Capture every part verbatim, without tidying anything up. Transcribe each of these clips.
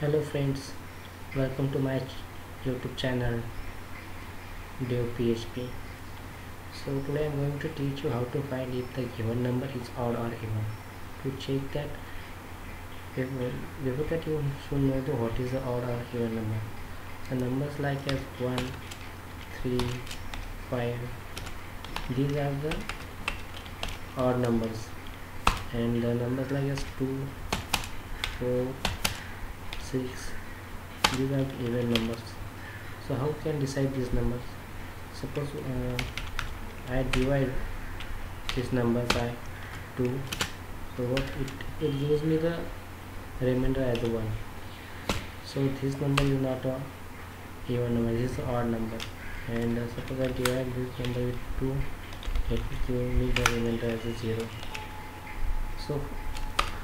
Hello friends, welcome to my YouTube channel DevPHP. So today I am going to teach you how to find if the given number is odd or even. To check that, before that you should know the what is the odd or even number. The numbers like as one, three, five, these are the odd numbers, and the numbers like as two, four, six, these are even numbers. So how can decide these numbers? Suppose uh, I divide this number by two, so what it, it gives me the remainder as a one. So this number is not an even number, this is an odd number. And uh, suppose I divide this number with two, it gives me the remainder as a zero. So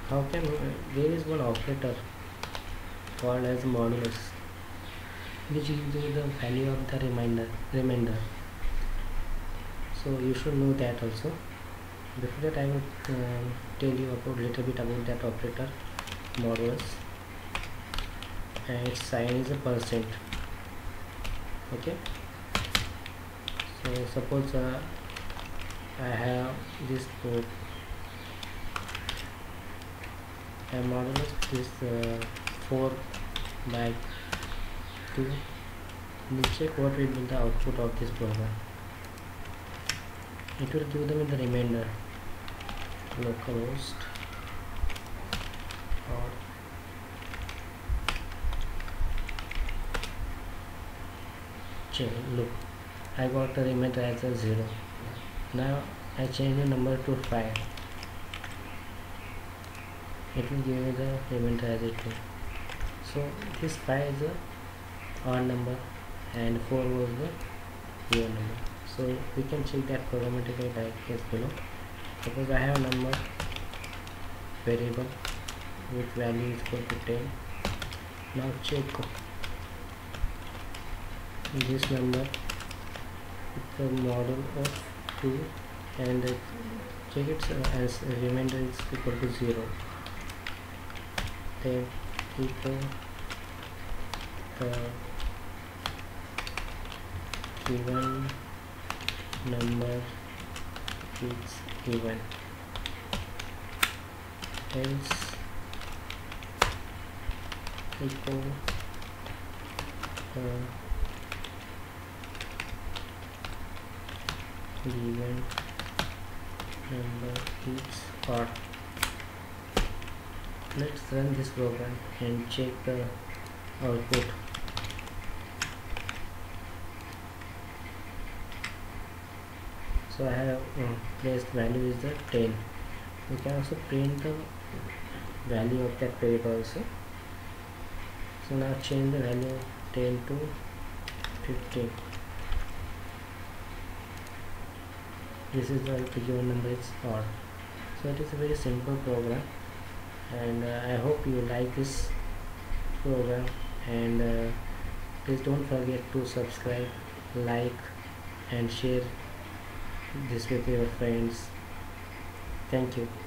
how can uh, there is one operator called as modulus, which gives you the value of the remainder remainder. So you should know that also. Before that I will uh, tell you about little bit about that operator modulus, and its sign is a percent. Okay, so suppose uh, I have this code, I modulus this uh, four by two. We'll check what will be the output of this program. It will give them the remainder, localhost or change. Look, I got the remainder as a zero. Now I change the number to five. It will give me the remainder as a two. So this five is a odd number and four was the even number. So we can check that programmatically like this below. Suppose I have a number variable with value is equal to ten. Now check this number with the model of two and check it as remainder is equal to zero. Then equal the given number is even, else equal the given number is odd. Let's run this program and check the output. So I have uh, placed value is the ten. We can also print the value of that pair also. So now change the value ten to fifteen. This is the given number is odd. So it is a very simple program. And uh, I hope you like this program, and uh, please don't forget to subscribe, like and share this with your friends. Thank you.